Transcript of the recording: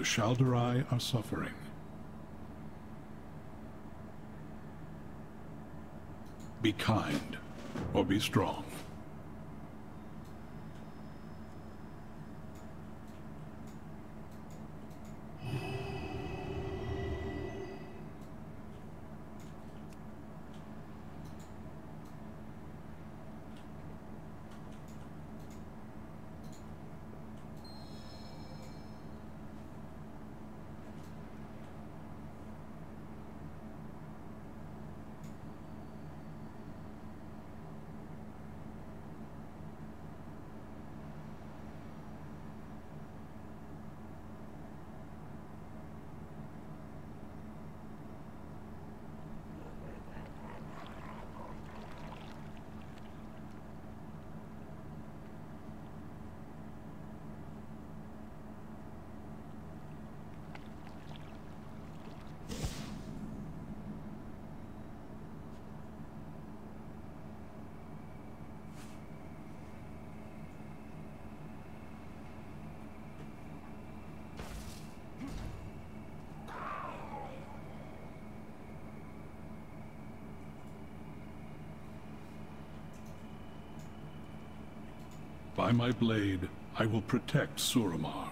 The Shaldarai are suffering. Be kind, or be strong. By my blade, I will protect Suramar.